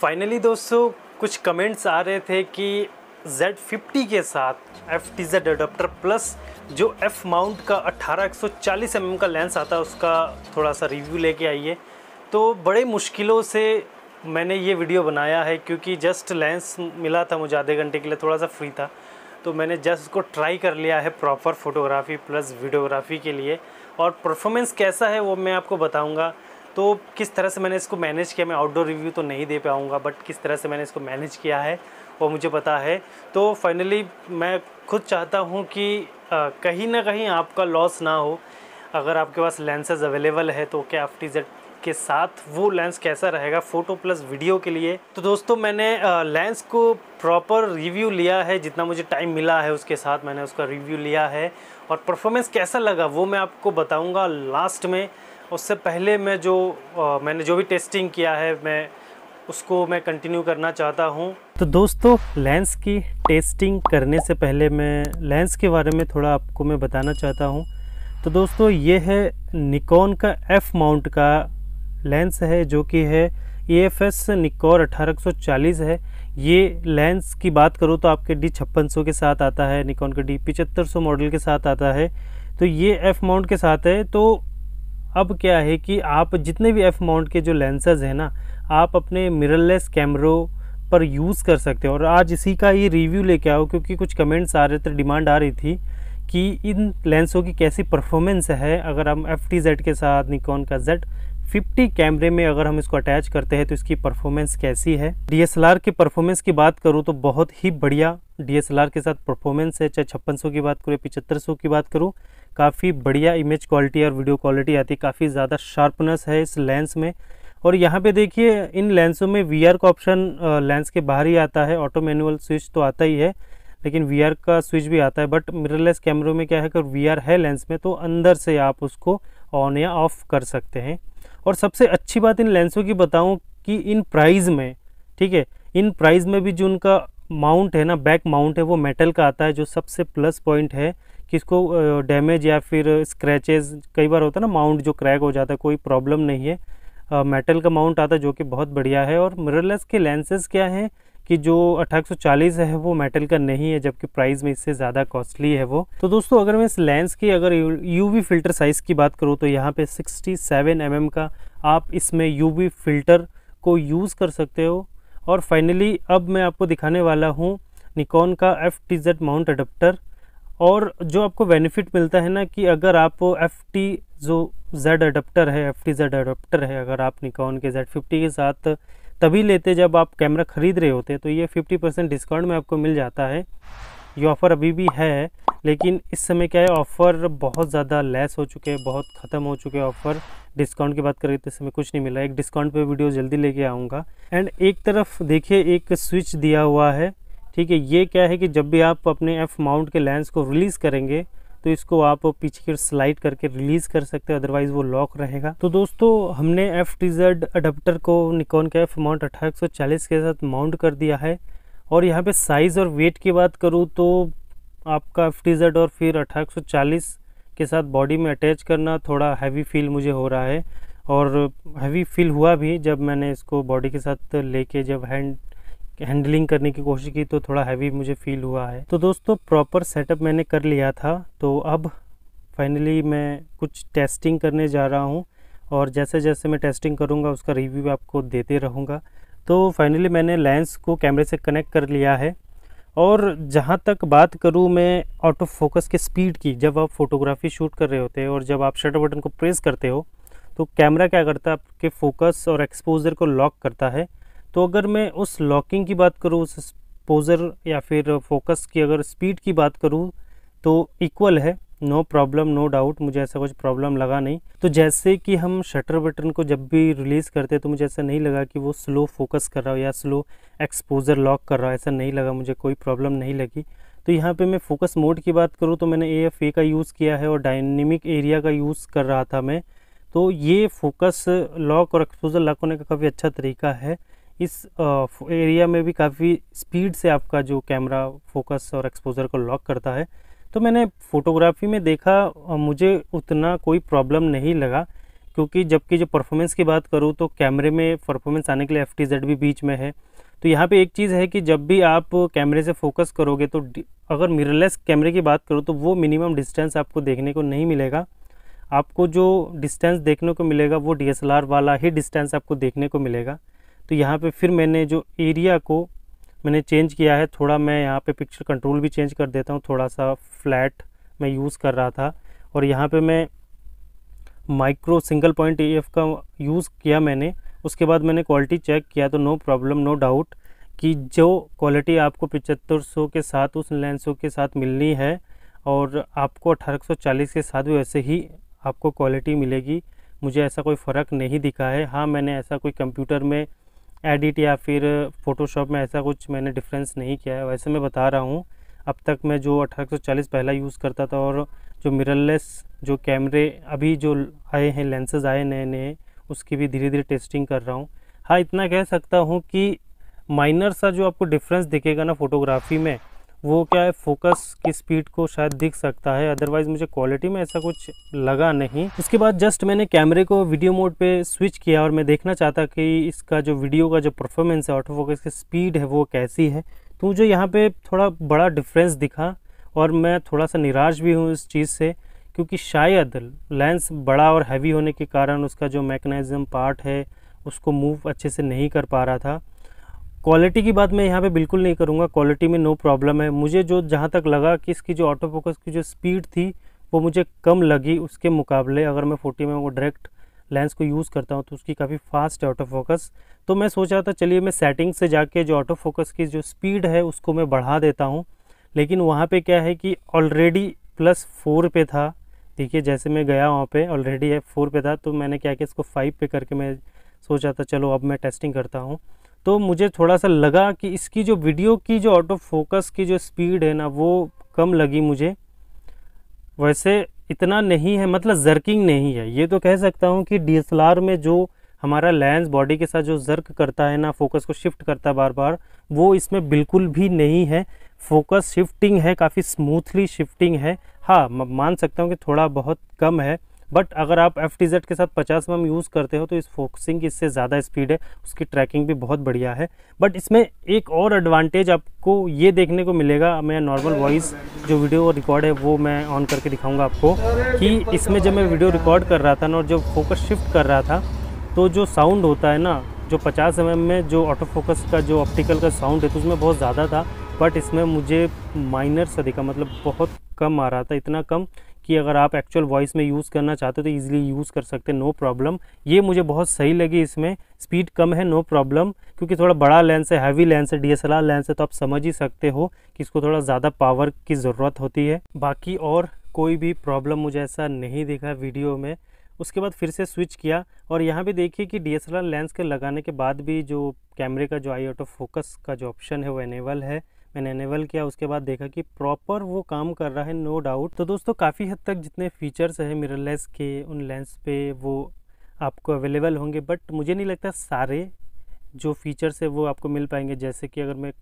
Finally दोस्तों कुछ comments आ रहे थे कि Z50 के साथ FTZ अडोप्टर प्लस जो F माउंट का 18-140mm का लेंस आता है उसका थोड़ा सा रिव्यू लेके आइए। तो बड़े मुश्किलों से मैंने ये वीडियो बनाया है क्योंकि जस्ट लेंस मिला था मुझे आधे घंटे के लिए, थोड़ा सा फ्री था तो मैंने जस्ट उसको ट्राई कर लिया है प्रॉपर फ़ोटोग्राफ़ी प्लस वीडियोग्राफी के लिए। और परफॉर्मेंस कैसा है वो मैं आपको बताऊंगा। तो किस तरह से मैंने इसको मैनेज किया, मैं आउटडोर रिव्यू तो नहीं दे पाऊँगा बट किस तरह से मैंने इसको मैनेज किया है वो मुझे पता है। तो फाइनली मैं खुद चाहता हूँ कि कहीं ना कहीं आपका लॉस ना हो। अगर आपके पास लेंसेज अवेलेबल है तो क्या FTZ के साथ वो लेंस कैसा रहेगा फ़ोटो प्लस वीडियो के लिए। तो दोस्तों मैंने लेंस को प्रॉपर रिव्यू लिया है, जितना मुझे टाइम मिला है उसके साथ मैंने उसका रिव्यू लिया है और परफॉर्मेंस कैसा लगा वो मैं आपको बताऊंगा लास्ट में। उससे पहले मैं मैंने जो भी टेस्टिंग किया है उसको मैं कंटिन्यू करना चाहता हूँ। तो दोस्तों लेंस की टेस्टिंग करने से पहले मैं लेंस के बारे में थोड़ा आपको मैं बताना चाहता हूँ। तो दोस्तों ये है निकॉन का एफ़ माउंट का लेंस है जो कि है AF-A निकोर 18-140 है। ये लेंस की बात करो तो आपके D5500 के साथ आता है, निकॉन के D7500 मॉडल के साथ आता है। तो ये F माउंट के साथ है। तो अब क्या है कि आप जितने भी F माउंट के जो लेंसेज हैं ना आप अपने मिररलेस कैमरों पर यूज़ कर सकते हो। और आज इसी का ये रिव्यू लेके आओ क्योंकि कुछ कमेंट्स आ रहे थे, डिमांड आ रही थी कि इन लेंसों की कैसी परफॉर्मेंस है अगर हम FTZ के साथ निकॉन का Z50 कैमरे में अगर हम इसको अटैच करते हैं तो इसकी परफॉर्मेंस कैसी है। DSLR की परफॉर्मेंस की बात करूँ तो बहुत ही बढ़िया DSLR के साथ परफॉर्मेंस है, चाहे 5600 की बात करूँ 7500 की बात करूँ, काफ़ी बढ़िया इमेज क्वालिटी और वीडियो क्वालिटी आती है, काफ़ी ज़्यादा शार्पनेस है इस लेंस में। और यहाँ पे देखिए इन लेंसों में VR का ऑप्शन लेंस के बाहर ही आता है, ऑटो मैनुअल स्विच तो आता ही है लेकिन VR का स्विच भी आता है। बट मिररलेस कैमरों में क्या है कि VR है लेंस में तो अंदर से आप उसको ऑन या ऑफ कर सकते हैं। और सबसे अच्छी बात इन लेंसों की बताऊं कि इन प्राइस में, ठीक है, इन प्राइस में भी जो उनका माउंट है ना बैक माउंट है वो मेटल का आता है, जो सबसे प्लस पॉइंट है कि इसको डैमेज या फिर स्क्रैचेस कई बार होता है ना, माउंट जो क्रैक हो जाता है कोई प्रॉब्लम नहीं है, मेटल का माउंट आता है जो कि बहुत बढ़िया है। और मिररलेस के लेंसेज क्या हैं कि जो 18-140 है वो मेटल का नहीं है जबकि प्राइस में इससे ज़्यादा कॉस्टली है वो। तो दोस्तों अगर मैं इस लेंस की अगर UV फ़िल्टर साइज़ की बात करूँ तो यहाँ पे 67mm का आप इसमें UV फ़िल्टर को यूज़ कर सकते हो। और फाइनली अब मैं आपको दिखाने वाला हूँ निकॉन का FTZ माउंट अडप्टर। और जो आपको बेनिफिट मिलता है ना कि अगर आप FTZ अडप्टर है अगर आप निकॉन के Z50 के साथ तभी लेते जब आप कैमरा ख़रीद रहे होते तो ये 50% डिस्काउंट में आपको मिल जाता है। ये ऑफ़र अभी भी है लेकिन इस समय क्या है ऑफ़र बहुत ज़्यादा लेस हो चुके हैं, बहुत ख़त्म हो चुके हैं ऑफ़र। डिस्काउंट की बात करें तो इसमें कुछ नहीं मिला, एक डिस्काउंट पे वीडियो जल्दी लेके आऊँगा। एंड एक तरफ देखिए एक स्विच दिया हुआ है, ठीक है, ये क्या है कि जब भी आप अपने F माउंट के लेंस को रिलीज़ करेंगे तो इसको आप पीछे की स्लाइड करके रिलीज़ कर सकते हो, अदरवाइज़ वो लॉक रहेगा। तो दोस्तों हमने FTZ अडप्टर को निकॉन के F माउंट 18-140 के साथ माउंट कर दिया है। और यहाँ पे साइज़ और वेट की बात करूँ तो आपका FTZ और फिर 18-140 के साथ बॉडी में अटैच करना थोड़ा हैवी फील मुझे हो रहा है। और हैवी फील हुआ भी जब मैंने इसको बॉडी के साथ लेके जब हैंडलिंग करने की कोशिश की तो थोड़ा हैवी मुझे फील हुआ है। तो दोस्तों प्रॉपर सेटअप मैंने कर लिया था तो अब फाइनली मैं कुछ टेस्टिंग करने जा रहा हूं और जैसे जैसे मैं टेस्टिंग करूंगा उसका रिव्यू आपको देते रहूंगा। तो फाइनली मैंने लेंस को कैमरे से कनेक्ट कर लिया है। और जहां तक बात करूं मैं ऑटो फोकस के स्पीड की, जब आप फोटोग्राफी शूट कर रहे होते हैं और जब आप शटर बटन को प्रेस करते हो तो कैमरा क्या करता है आपके फोकस और एक्सपोजर को लॉक करता है। तो अगर मैं उस लॉकिंग की बात करूँ, उस एक्सपोजर या फिर फोकस की अगर स्पीड की बात करूँ तो इक्वल है, नो प्रॉब्लम नो डाउट, मुझे ऐसा कुछ प्रॉब्लम लगा नहीं। तो जैसे कि हम शटर बटन को जब भी रिलीज़ करते तो मुझे ऐसा नहीं लगा कि वो स्लो फोकस कर रहा हो या स्लो एक्सपोजर लॉक कर रहा हो, ऐसा नहीं लगा, मुझे कोई प्रॉब्लम नहीं लगी। तो यहाँ पे मैं फोकस मोड की बात करूँ तो मैंने AF-A का यूज़ किया है और डायनेमिक एरिया का यूज़ कर रहा था मैं। तो ये फोकस लॉक और एक्सपोजर लॉक होने का काफ़ी अच्छा तरीका है। इस एरिया में भी काफ़ी स्पीड से आपका जो कैमरा फोकस और एक्सपोजर को लॉक करता है। तो मैंने फ़ोटोग्राफी में देखा मुझे उतना कोई प्रॉब्लम नहीं लगा। क्योंकि जबकि जब परफॉर्मेंस की बात करूँ तो कैमरे में परफॉर्मेंस आने के लिए FTZ भी बीच में है। तो यहाँ पे एक चीज़ है कि जब भी आप कैमरे से फोकस करोगे तो अगर मिररलेस कैमरे की बात करो तो वो मिनिमम डिस्टेंस आपको देखने को नहीं मिलेगा। आपको जो डिस्टेंस देखने को मिलेगा वो DSLR वाला ही डिस्टेंस आपको देखने को मिलेगा। तो यहाँ पे फिर मैंने जो एरिया को मैंने चेंज किया है थोड़ा, मैं यहाँ पे पिक्चर कंट्रोल भी चेंज कर देता हूँ। थोड़ा सा फ्लैट मैं यूज़ कर रहा था और यहाँ पे मैं माइक्रो सिंगल पॉइंट AF का यूज़ किया मैंने। उसके बाद मैंने क्वालिटी चेक किया तो नो प्रॉब्लम नो डाउट कि जो क्वालिटी आपको 7500 के साथ उस लेंसों के साथ मिलनी है और आपको 1840 के साथ भी वैसे ही आपको क्वालिटी मिलेगी। मुझे ऐसा कोई फ़र्क नहीं दिखा है। हाँ, मैंने ऐसा कोई कंप्यूटर में एडिट या फिर फ़ोटोशॉप में ऐसा कुछ मैंने डिफरेंस नहीं किया है। वैसे मैं बता रहा हूँ, अब तक मैं जो 1840 पहला यूज़ करता था और जो मिररलेस जो कैमरे अभी जो आए हैं, लेंसेज आए नए नए, उसकी भी धीरे धीरे टेस्टिंग कर रहा हूँ। हाँ, इतना कह सकता हूँ कि माइनर सा जो आपको डिफरेंस दिखेगा ना फ़ोटोग्राफी में, वो क्या है, फोकस की स्पीड को शायद दिख सकता है। अदरवाइज़ मुझे क्वालिटी में ऐसा कुछ लगा नहीं। उसके बाद जस्ट मैंने कैमरे को वीडियो मोड पे स्विच किया और मैं देखना चाहता कि इसका जो वीडियो का जो परफॉर्मेंस है, ऑटो फोकस की स्पीड है वो कैसी है। तो मुझे यहाँ पे थोड़ा बड़ा डिफरेंस दिखा और मैं थोड़ा सा निराश भी हूँ इस चीज़ से, क्योंकि शायद लेंस बड़ा और हैवी होने के कारण उसका जो मैकेनिज्म पार्ट है उसको मूव अच्छे से नहीं कर पा रहा था। क्वालिटी की बात मैं यहाँ पे बिल्कुल नहीं करूँगा, क्वालिटी में नो प्रॉब्लम है। मुझे जो जहाँ तक लगा कि इसकी जो ऑटो फोकस की जो स्पीड थी वो मुझे कम लगी उसके मुकाबले। अगर मैं 40mm को डायरेक्ट लेंस को यूज़ करता हूँ तो उसकी काफ़ी फास्ट है ऑटो फोकस। तो मैं सोच रहा था चलिए मैं सेटिंग से जाके जो ऑटो फोकस की जो स्पीड है उसको मैं बढ़ा देता हूँ, लेकिन वहाँ पर क्या है कि ऑलरेडी +4 पे था। देखिए जैसे मैं गया वहाँ पे ऑलरेडी है 4 पे था, तो मैंने क्या किया इसको 5 पे करके मैं सोचा था चलो अब मैं टेस्टिंग करता हूँ। तो मुझे थोड़ा सा लगा कि इसकी जो वीडियो की जो ऑटो फोकस की जो स्पीड है ना वो कम लगी मुझे। वैसे इतना नहीं है, मतलब जर्किंग नहीं है। ये तो कह सकता हूँ कि DSLR में जो हमारा लेंस बॉडी के साथ जो जर्क करता है ना, फोकस को शिफ्ट करता है बार बार, वो इसमें बिल्कुल भी नहीं है। फोकस शिफ्टिंग है, काफ़ी स्मूथली शिफ्टिंग है। हाँ, मान सकता हूँ कि थोड़ा बहुत कम है, बट अगर आप FTZ के साथ 50mm यूज़ करते हो तो इस फोकसिंग की इससे ज़्यादा स्पीड है, उसकी ट्रैकिंग भी बहुत बढ़िया है। बट इसमें एक और एडवांटेज आपको ये देखने को मिलेगा। मैं नॉर्मल वॉइस जो वीडियो रिकॉर्ड है वो मैं ऑन करके दिखाऊंगा आपको कि इसमें जब मैं वीडियो रिकॉर्ड कर रहा था ना और जब फोकस शिफ्ट कर रहा था तो जो साउंड होता है ना, जो 50mm में जो ऑटो फोकस का जो ऑप्टिकल का साउंड है तो उसमें बहुत ज़्यादा था, बट इसमें मुझे माइनर सा दिखा, मतलब बहुत कम आ रहा था। इतना कम कि अगर आप एक्चुअल वॉइस में यूज़ करना चाहते हो तो ईज़िली यूज़ कर सकते, नो प्रॉब्लम। ये मुझे बहुत सही लगी। इसमें स्पीड कम है, नो प्रॉब्लम, क्योंकि थोड़ा बड़ा लेंस है, हैवी लेंस है, DSLR लेंस है, तो आप समझ ही सकते हो कि इसको थोड़ा ज़्यादा पावर की ज़रूरत होती है। बाकी और कोई भी प्रॉब्लम मुझे ऐसा नहीं दिखा वीडियो में। उसके बाद फिर से स्विच किया और यहाँ पे देखिए कि DSLR लेंस के लगाने के बाद भी जो कैमरे का जो आई ऑटो फोकस का जो ऑप्शन है वो एनेबल है। मैंने एनेबल किया, उसके बाद देखा कि प्रॉपर वो काम कर रहा है, नो डाउट। तो दोस्तों काफ़ी हद तक जितने फीचर्स हैं मिररलेस के उन लेंस पे वो आपको अवेलेबल होंगे, बट मुझे नहीं लगता सारे जो फीचर्स है वो आपको मिल पाएंगे। जैसे कि अगर मैं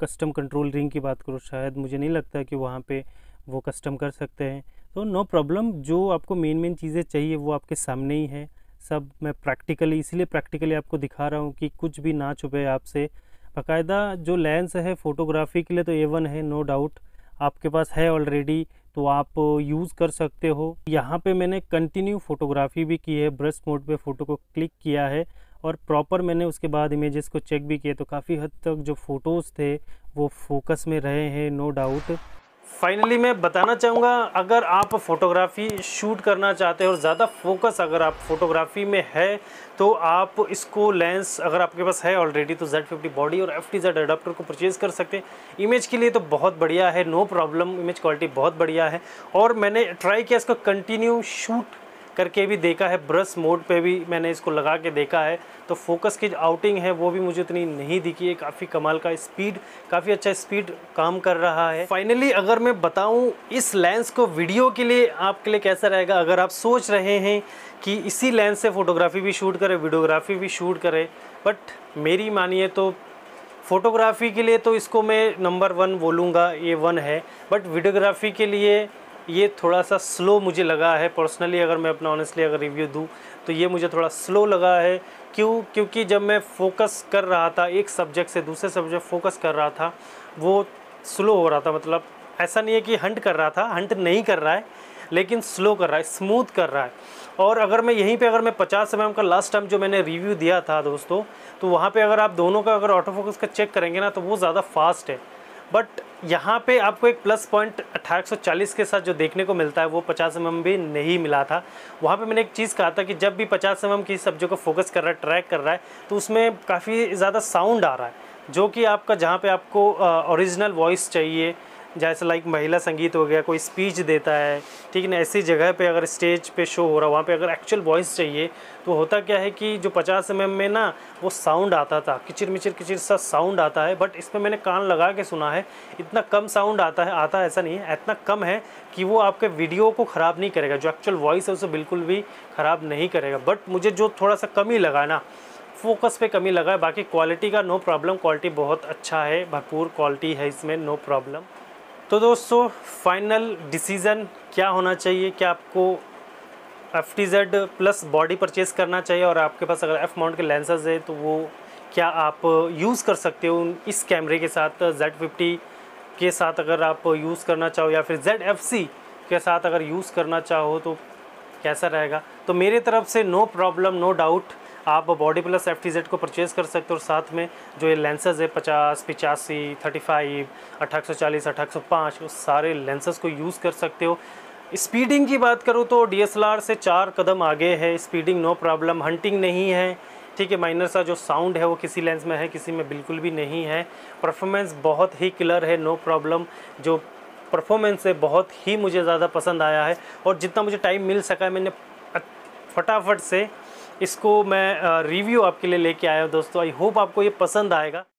कस्टम कंट्रोल रिंग की बात करूँ, शायद मुझे नहीं लगता कि वहाँ पर वो कस्टम कर सकते हैं। तो नो प्रॉब्लम, जो आपको मेन चीज़ें चाहिए वो आपके सामने ही है सब। मैं प्रैक्टिकली, इसलिए प्रैक्टिकली आपको दिखा रहा हूँ कि कुछ भी ना छुपे आपसे। बाकायदा जो लेंस है फ़ोटोग्राफी के लिए तो A1 है, नो डाउट। आपके पास है ऑलरेडी तो आप यूज़ कर सकते हो। यहाँ पे मैंने कंटिन्यू फ़ोटोग्राफी भी की है, ब्रश मोड पे फ़ोटो को क्लिक किया है और प्रॉपर मैंने उसके बाद इमेजेस को चेक भी किए, तो काफ़ी हद तक जो फ़ोटोज़ थे वो फोकस में रहे हैं, नो डाउट। फाइनली मैं बताना चाहूँगा, अगर आप फ़ोटोग्राफ़ी शूट करना चाहते हो और ज़्यादा फोकस अगर आप फ़ोटोग्राफ़ी में है तो आप इसको लेंस अगर आपके पास है ऑलरेडी तो Z50 बॉडी और FTZ अडाप्टर को परचेज़ कर सकते हैं। इमेज के लिए तो बहुत बढ़िया है, नो प्रॉब्लम, इमेज क्वालिटी बहुत बढ़िया है। और मैंने ट्राई किया इसको कंटिन्यू शूट करके भी देखा है, ब्रश मोड पे भी मैंने इसको लगा के देखा है, तो फोकस की आउटिंग है वो भी मुझे उतनी नहीं दिखी है। काफ़ी कमाल का स्पीड, काफ़ी अच्छा स्पीड काम कर रहा है। फाइनली अगर मैं बताऊं इस लेंस को वीडियो के लिए आपके लिए कैसा रहेगा, अगर आप सोच रहे हैं कि इसी लेंस से फ़ोटोग्राफी भी शूट करें, वीडियोग्राफी भी शूट करें, बट मेरी मानिए तो फ़ोटोग्राफ़ी के लिए तो इसको मैं नंबर 1 बोलूँगा, A1 है। बट वीडियोग्राफी के लिए ये थोड़ा सा स्लो मुझे लगा है पर्सनली। अगर मैं अपना ऑनेस्टली अगर रिव्यू दूं तो ये मुझे थोड़ा स्लो लगा है। क्योंकि जब मैं फ़ोकस कर रहा था एक सब्जेक्ट से दूसरे सब्जेक्ट फ़ोकस कर रहा था वो स्लो हो रहा था। मतलब ऐसा नहीं है कि हंट कर रहा था, हंट नहीं कर रहा है लेकिन स्लो कर रहा है, स्मूथ कर रहा है। और अगर मैं यहीं पे अगर मैं 50mm का लास्ट टाइम जो मैंने रिव्यू दिया था दोस्तों, तो वहाँ पे अगर आप दोनों का अगर ऑटो फोकस का चेक करेंगे ना तो वो ज़्यादा फास्ट है। बट यहाँ पे आपको एक प्लस पॉइंट 1840 के साथ जो देखने को मिलता है वो 50mm भी नहीं मिला था। वहाँ पे मैंने एक चीज़ कहा था कि जब भी 50mm किसी सब्जेक्ट को फोकस कर रहा है, ट्रैक कर रहा है, तो उसमें काफ़ी ज़्यादा साउंड आ रहा है, जो कि आपका जहाँ पे आपको ओरिजिनल वॉइस चाहिए, जैसे लाइक महिला संगीत हो गया, कोई स्पीच देता है, ठीक है ना, ऐसी जगह पे अगर स्टेज पे शो हो रहा है वहाँ पे अगर एक्चुअल वॉइस चाहिए तो होता क्या है कि जो 50mm में ना वो साउंड आता था, किचिर सा साउंड आता है। बट इसमें मैंने कान लगा के सुना है, इतना कम साउंड आता है, ऐसा नहीं है, इतना कम है कि वो आपके वीडियो को ख़राब नहीं करेगा, जो एक्चुअल वॉइस है उसे बिल्कुल भी ख़राब नहीं करेगा। बट मुझे जो थोड़ा सा कमी लगा ना, फोकस पे कमी लगा है। बाकी क्वालिटी का नो प्रॉब्लम, क्वालिटी बहुत अच्छा है, भरपूर क्वालिटी है इसमें, नो प्रॉब्लम। तो दोस्तों फाइनल डिसीज़न क्या होना चाहिए, क्या आपको FTZ प्लस बॉडी परचेज़ करना चाहिए और आपके पास अगर F माउंट के लेंसेज है तो वो क्या आप यूज़ कर सकते हो इस कैमरे के साथ, Z50 के साथ अगर आप यूज़ करना चाहो या फिर ZFC के साथ अगर यूज़ करना चाहो तो कैसा रहेगा। तो मेरे तरफ से नो प्रॉब्लम नो डाउट आप बॉडी प्लस FTZ को परचेज़ कर सकते हो, और साथ में जो ये लेंसेज है 50, 85, 35, 1840, 1805 उस सारे लेंसेज को यूज़ कर सकते हो। स्पीडिंग की बात करूँ तो DSLR से 4 कदम आगे है स्पीडिंग, नो प्रॉब्लम, हंटिंग नहीं है, ठीक है। माइनर सा जो साउंड है वो किसी लेंस में है, किसी में बिल्कुल भी नहीं है। परफॉर्मेंस बहुत ही क्लियर है, नो प्रॉब्लम, जो परफॉर्मेंस है बहुत ही मुझे ज़्यादा पसंद आया है। और जितना मुझे टाइम मिल सका है मैंने फटाफट से इसको मैं रिव्यू आपके लिए लेके आया हूँ दोस्तों। आई होप आपको ये पसंद आएगा।